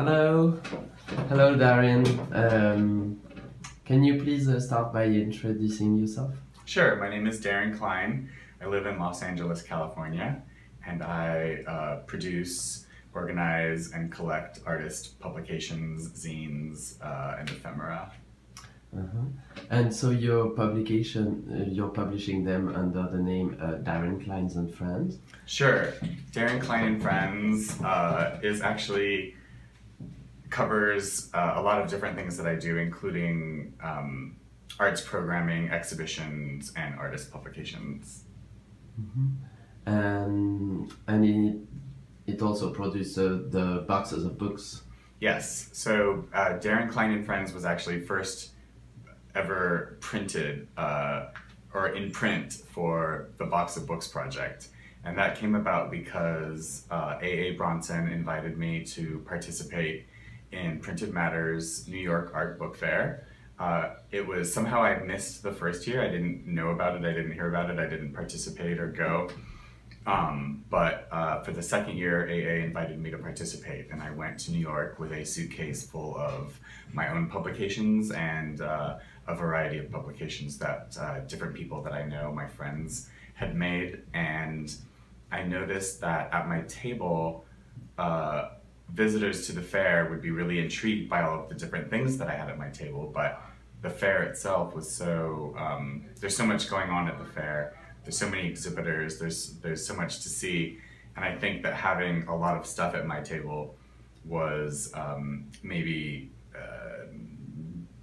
Hello. Hello, Darin. Can you please start by introducing yourself? Sure. My name is Darin Klein. I live in Los Angeles, California, and I produce, organize, and collect artist publications, zines, and ephemera. And so you're publishing them under the name Darin Klein and Friends? Sure. Darin Klein and Friends is actually covers a lot of different things that I do, including arts programming, exhibitions, and artist publications. And it also produced the boxes of books. Yes. So Darin Klein and Friends was actually first ever printed or in print for the Box of Books project. And that came about because A.A. Bronson invited me to participate in Printed Matters New York Art Book Fair. It was somehow I missed the first year. I didn't know about it, I didn't hear about it, I didn't participate or go. But for the second year, AA invited me to participate, and I went to New York with a suitcase full of my own publications and a variety of publications that different people that I know, my friends, had made. And I noticed that at my table, visitors to the fair would be really intrigued by all of the different things that I had at my table, but the fair itself was so, there's so much going on at the fair, there's so many exhibitors, there's so much to see, and I think that having a lot of stuff at my table was maybe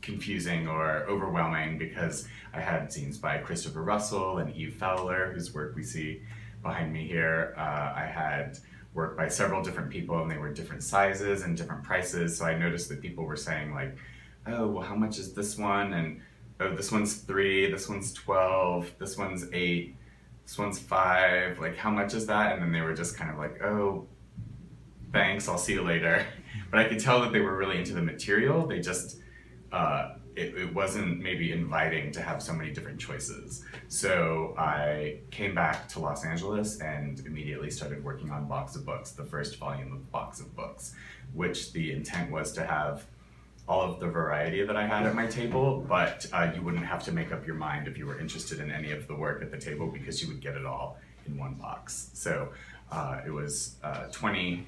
confusing or overwhelming, because I had zines by Christopher Russell and Eve Fowler, whose work we see behind me here. I had work by several different people, and they were different sizes and different prices. So I noticed that people were saying like, oh, well, how much is this one? And oh, this one's $3, this one's $12, this one's $8, this one's $5, like how much is that? And then they were just kind of like, oh, thanks, I'll see you later. But I could tell that they were really into the material. They just, it wasn't maybe inviting to have so many different choices. So I came back to Los Angeles and immediately started working on Box of Books, the first volume of Box of Books, which the intent was to have all of the variety that I had at my table, but you wouldn't have to make up your mind if you were interested in any of the work at the table, because you would get it all in one box. So it was 20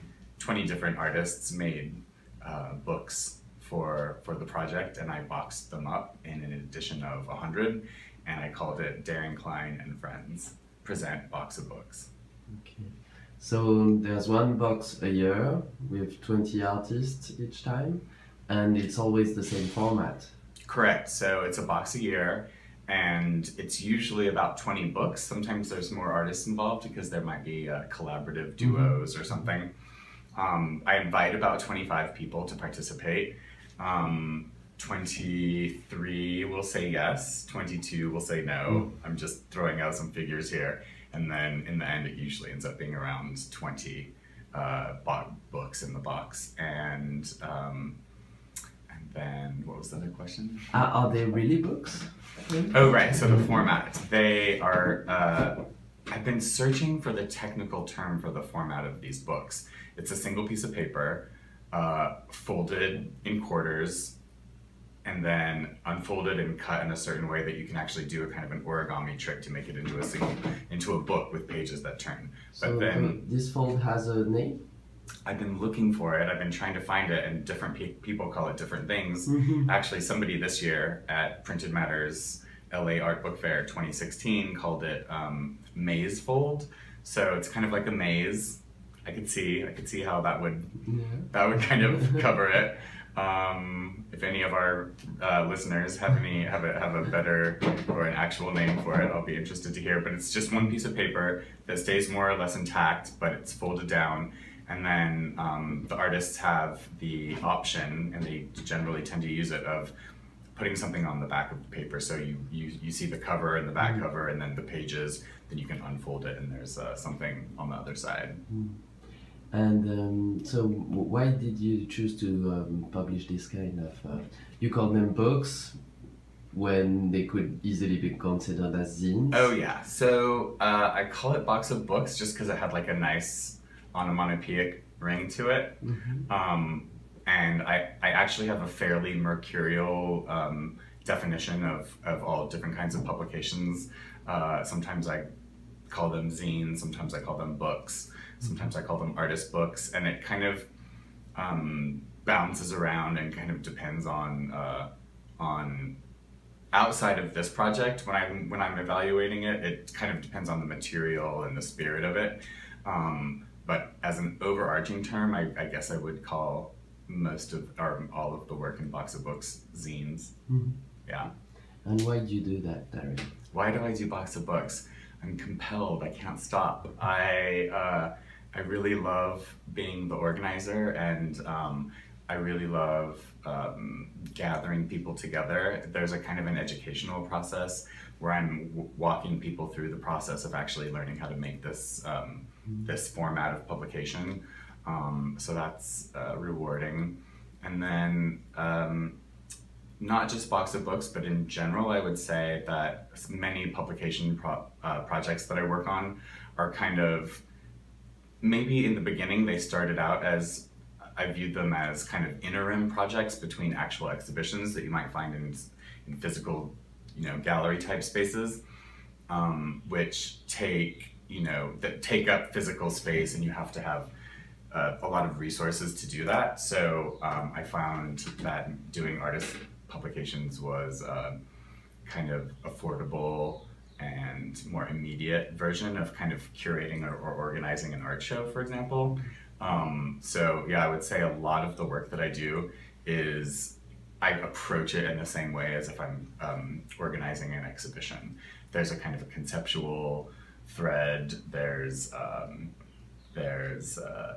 different artists made books for the project, and I boxed them up in an edition of 100, and I called it Darin Klein and Friends Present Box of Books. Okay. So there's one box a year with 20 artists each time, and it's always the same format. Correct. So it's a box a year, and it's usually about 20 books. Sometimes there's more artists involved because there might be collaborative duos or something. I invite about 25 people to participate. 23 will say yes, 22 will say no. I'm just throwing out some figures here. And then in the end, it usually ends up being around 20 books in the box. And then, what was the other question? Are they really books? Oh, right, so the format. They are, I've been searching for the technical term for the format of these books. It's a single piece of paper, folded in quarters, and then unfolded and cut in a certain way that you can actually do a kind of an origami trick to make it into a single, into a book with pages that turn. So but then this fold has a name? I've been looking for it. I've been trying to find it, and different people call it different things. Actually, somebody this year at Printed Matters LA Art Book Fair 2016 called it Maze Fold. So it's kind of like a maze. I could see how that would, that would kind of cover it. If any of our listeners have a better or an actual name for it, I'll be interested to hear. But it's just one piece of paper that stays more or less intact, but it's folded down. And then the artists have the option, and they generally tend to use it, of putting something on the back of the paper. So you see the cover and the back cover, and then the pages, then you can unfold it, and there's something on the other side. And so why did you choose to publish this kind of, you call them books when they could easily be considered as zines? Oh yeah, so I call it Box of Books just because it had like a nice onomatopoeic ring to it. and I actually have a fairly mercurial definition of all different kinds of publications. Sometimes I call them zines, sometimes I call them books, sometimes I call them artist books, and it kind of bounces around and kind of depends on outside of this project. When I'm evaluating it, it kind of depends on the material and the spirit of it. But as an overarching term, I guess I would call most of, or all of the work in Box of Books zines. Mm-hmm. Yeah. And why do you do that, Darin? Why do I do Box of Books? I'm compelled, I can't stop. I really love being the organizer, and I really love gathering people together. There's a kind of an educational process where I'm walking people through the process of actually learning how to make this this format of publication. So that's rewarding. And then not just Box of Books, but in general, I would say that many publication projects that I work on are kind of, maybe in the beginning they started out as, I viewed them as kind of interim projects between actual exhibitions that you might find in physical, you know, gallery type spaces, which take, you know, that take up physical space, and you have to have a lot of resources to do that. So I found that doing artist publications was kind of affordable and more immediate version of kind of curating or organizing an art show, for example. So yeah, I would say a lot of the work that I do is, I approach it in the same way as if I'm organizing an exhibition. There's a kind of a conceptual thread, there's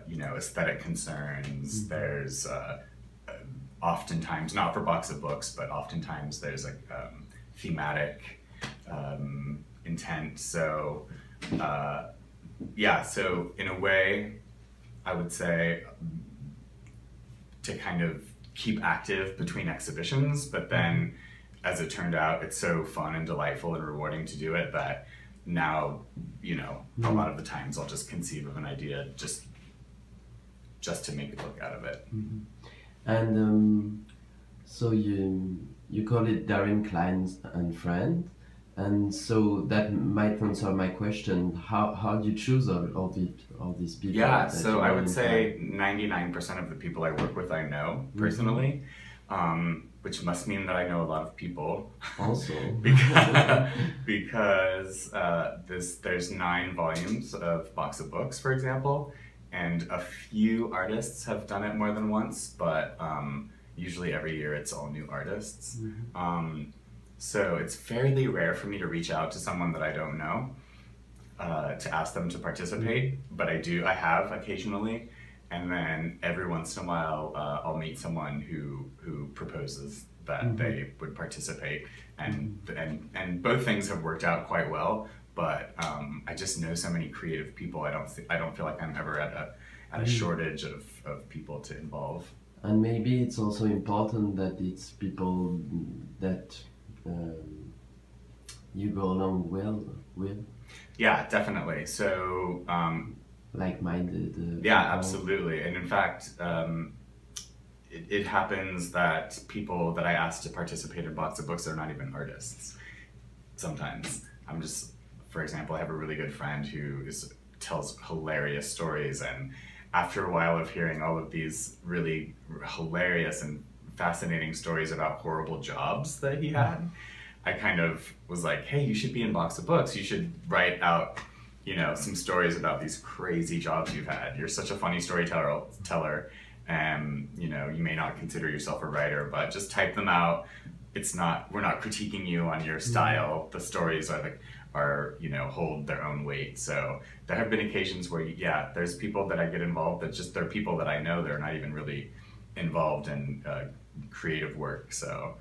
you know, aesthetic concerns, mm-hmm. there's oftentimes, not for Box of Books, but oftentimes there's a thematic intent. So yeah, so in a way, I would say to kind of keep active between exhibitions, but then as it turned out, it's so fun and delightful and rewarding to do it that now, you know, a lot of the times I'll just conceive of an idea just to make a book out of it. Mm-hmm. And so you call it Darin Klein and Friend, and so that might answer my question: how do you choose all these people? Yeah, so I would say 99% of the people I work with I know personally, mm-hmm. Which must mean that I know a lot of people. Also, because there's 9 volumes of Box of Books, for example, and a few artists have done it more than once, but usually every year it's all new artists. Mm-hmm. So it's fairly rare for me to reach out to someone that I don't know to ask them to participate, but I have occasionally, and then every once in a while I'll meet someone who proposes that mm-hmm. they would participate, and both things have worked out quite well. But I just know so many creative people. I don't feel like I'm ever at a mm-hmm. shortage of people to involve. And maybe it's also important that it's people that you go along well with. Yeah, definitely. So like-minded. Yeah, absolutely. And in fact, it happens that people that I ask to participate in Box of Books are not even artists. Sometimes I'm just, for example, I have a really good friend who tells hilarious stories, and after a while of hearing all of these really hilarious and fascinating stories about horrible jobs that he had, I kind of was like, hey, you should be in Box of Books. You should write out, you know, some stories about these crazy jobs you've had. You're such a funny storyteller, and you know, you may not consider yourself a writer, but just type them out. It's not, we're not critiquing you on your style. The stories are, you know, hold their own weight. So there have been occasions where, yeah, there's people that I get involved that just, they're people that I know, they're not even really involved in creative work, so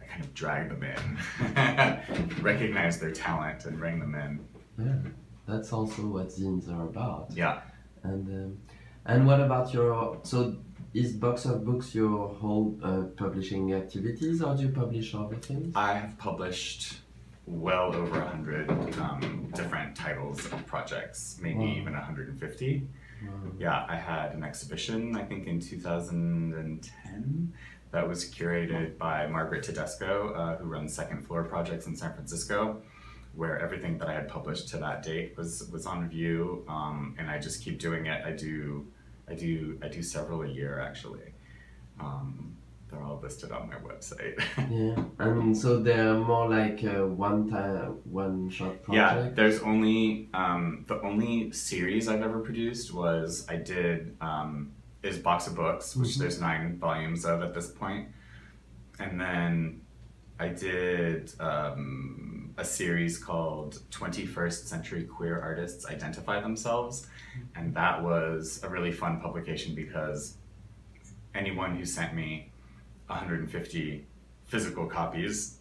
I kind of drag them in, recognize their talent and bring them in. Yeah, that's also what zines are about. Yeah. And what about your, so is Box of Books your whole publishing activities, or do you publish other things? I have published well over 100 different titles of projects, maybe even 150. Yeah, I had an exhibition, I think in 2010, that was curated by Margaret Tedesco, who runs Second Floor Projects in San Francisco, where everything that I had published to that date was on view, and I just keep doing it. I do several a year, actually. They're all listed on my website. Yeah, so they're more like a one-shot project? Yeah, there's only, the only series I've ever produced was, is Box of Books, which mm-hmm. there's 9 volumes of at this point. And then I did a series called 21st Century Queer Artists Identify Themselves. And that was a really fun publication because anyone who sent me 150 physical copies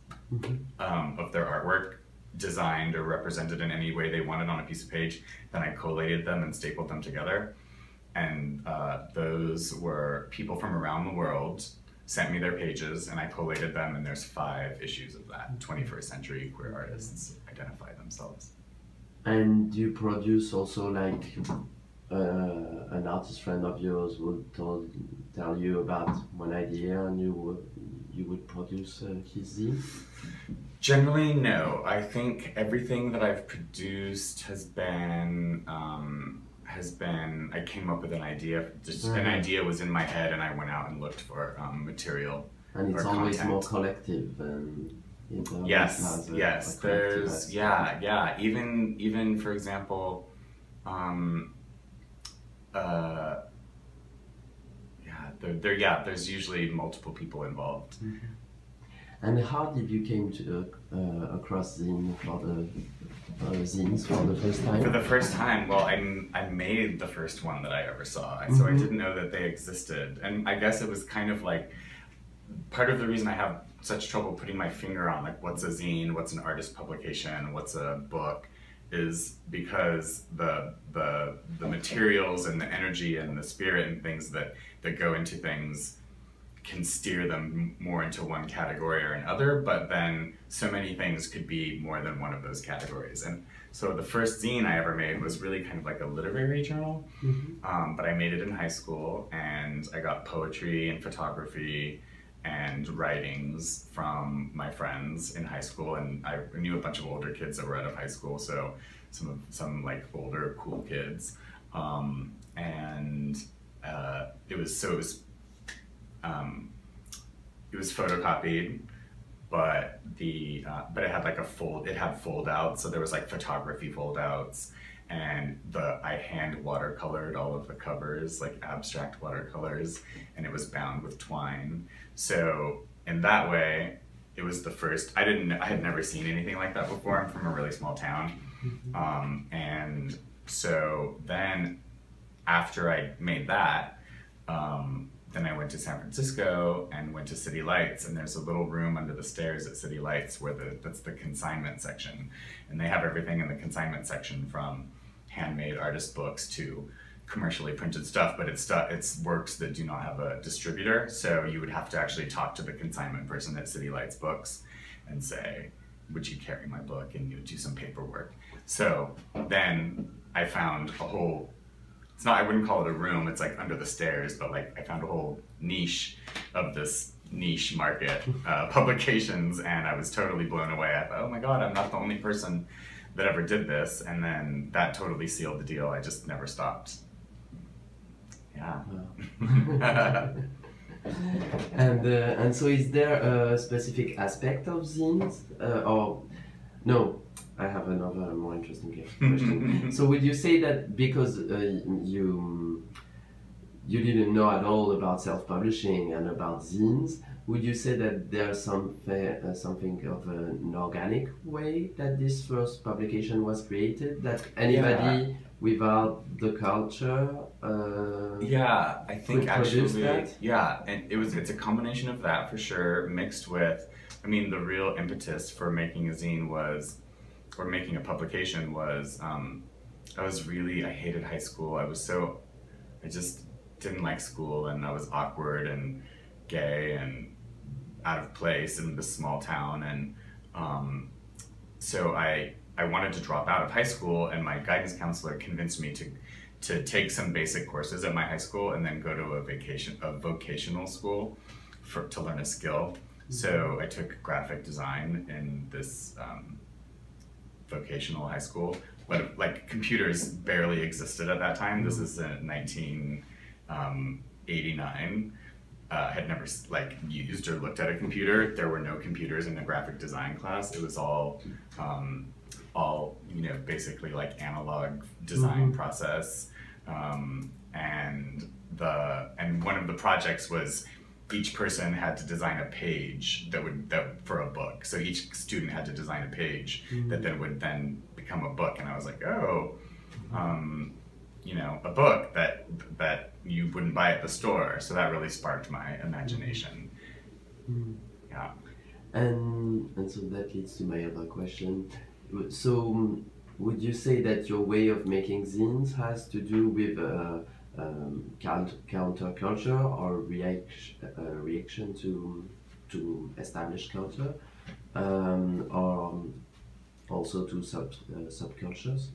of their artwork, designed or represented in any way they wanted on a piece of page. Then I collated them and stapled them together. And those were people from around the world sent me their pages and I collated them, and there's 5 issues of that. 21st Century Queer Artists Identify Themselves. And you produce also like an artist friend of yours would tell you about one idea and you would produce his zine? Generally, no. I think everything that I've produced has been, I came up with an idea, just an idea was in my head and I went out and looked for material. And it's always content. More collective. Yes. There's, yeah. Even for example, there's usually multiple people involved. Mm-hmm. And how did you came to across zine for the zines for the first time? For the first time, well, I made the first one that I ever saw, so I didn't know that they existed. And I guess it was kind of like part of the reason I have such trouble putting my finger on like what's a zine, what's an artist publication, what's a book, is because the materials and the energy and the spirit and things that go into things can steer them more into one category or another, but then so many things could be more than one of those categories. And so the first zine I ever made was really kind of like a literary journal, but I made it in high school, and I got poetry and photography and writings from my friends in high school, and I knew a bunch of older kids that were out of high school, so some like older cool kids, it was photocopied, but it had like fold outs, so there was like photography fold outs, and I hand watercolored all of the covers, like abstract watercolors, and it was bound with twine. So in that way, it was the first, I had never seen anything like that before. I'm from a really small town. And so then after I made that, then I went to San Francisco and went to City Lights, and there's a little room under the stairs at City Lights where that's the consignment section. And they have everything in the consignment section from handmade artist books to commercially printed stuff, but it's works that do not have a distributor, so you would have to actually talk to the consignment person at City Lights Books and say, would you carry my book, and you would do some paperwork. So then I found a whole, I wouldn't call it a room, it's like under the stairs, but like I found a whole niche of this niche market, publications, and I was totally blown away. I thought, oh my God, I'm not the only person that ever did this, and then that totally sealed the deal. I just never stopped. Yeah. And so is there a specific aspect of zines? Or no, I have another more interesting question. So would you say that because you didn't know at all about self-publishing and about zines, would you say that there's something of an organic way that this first publication was created? That anybody without the culture I think actually that? Yeah, and it's a combination of that for sure, mixed with, I mean, the real impetus for making a zine was I hated high school. I just didn't like school, and I was awkward and gay and out of place in this small town, and so I wanted to drop out of high school, and my guidance counselor convinced me to to take some basic courses at my high school and then go to a vocational school to learn a skill. So I took graphic design in this vocational high school. When, like, computers barely existed at that time. This is in 1989. I had never used or looked at a computer. There were no computers in the graphic design class. It was all basically like analog design process. And one of the projects was each person had to design a page for a book. So each student had to design a page that then would become a book. And I was like, oh, a book that you wouldn't buy at the store. So that really sparked my imagination. Yeah. And so that leads to my other question. So would you say that your way of making zines has to do with counterculture or reaction to established culture, or also to subcultures?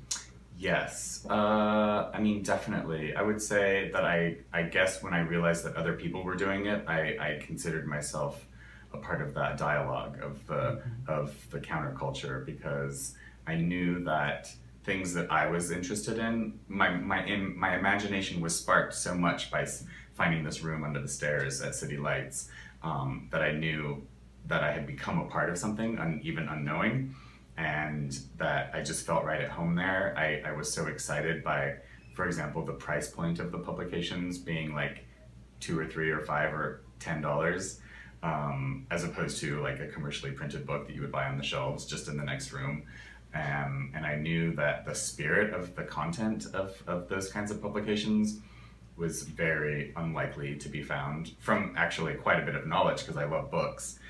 Yes, I mean, definitely. I would say that I guess when I realized that other people were doing it, I considered myself a part of that dialogue of the counterculture, because I knew that things that I was interested in, my imagination was sparked so much by finding this room under the stairs at City Lights, that I knew that I had become a part of something, even unknowing, and that I just felt right at home there. I was so excited by, for example, the price point of the publications being like $2 or $3 or $5 or $10, as opposed to like a commercially printed book that you would buy on the shelves just in the next room. And I knew that the spirit of the content of those kinds of publications was very unlikely to be found from actually quite a bit of knowledge, because I love books,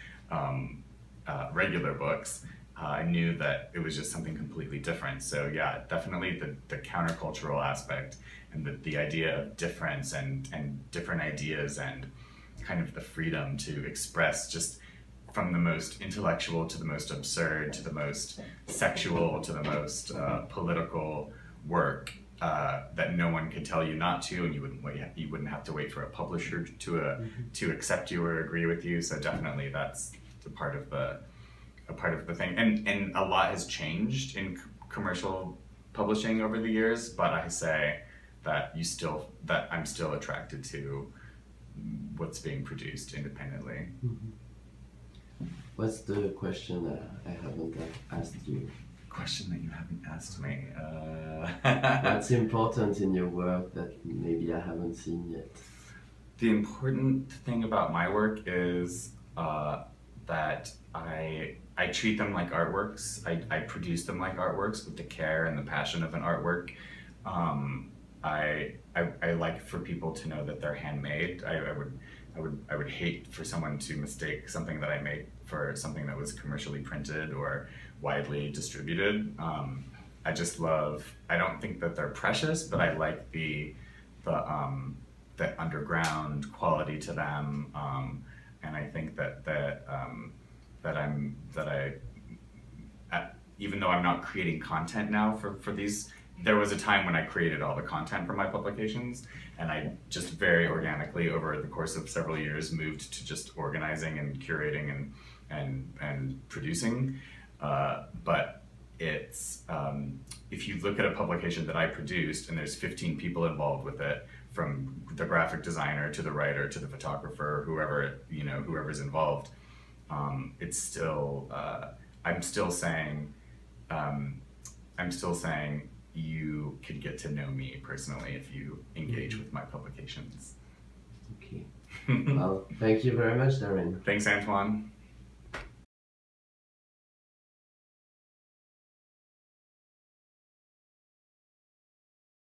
regular books. I knew that it was just something completely different. So yeah, definitely the countercultural aspect and the idea of difference and different ideas and kind of the freedom to express just from the most intellectual to the most absurd, to the most sexual, to the most political work that no one could tell you not to, and you wouldn't have to wait for a publisher to accept you or agree with you. So definitely that's a part of the thing. And a lot has changed in commercial publishing over the years, but I say that I'm still attracted to what's being produced independently. What's the question that I haven't asked you? Question that you haven't asked me? What's important in your work that maybe I haven't seen yet? The important thing about my work is that I treat them like artworks. I produce them like artworks with the care and the passion of an artwork. I like for people to know that they're handmade. I would hate for someone to mistake something that I made for something that was commercially printed or widely distributed. I just love, I don't think that they're precious, but I like the underground quality to them, and I think that even though I'm not creating content now for these. There was a time when I created all the content for my publications, and I just very organically over the course of several years moved to just organizing and curating and producing. But it's, if you look at a publication that I produced and there's 15 people involved with it, from the graphic designer to the writer to the photographer, whoever's involved, it's still, I'm still saying, you could get to know me personally if you engage with my publications. Okay. Well, thank you very much, Darin. Thanks, Antoine.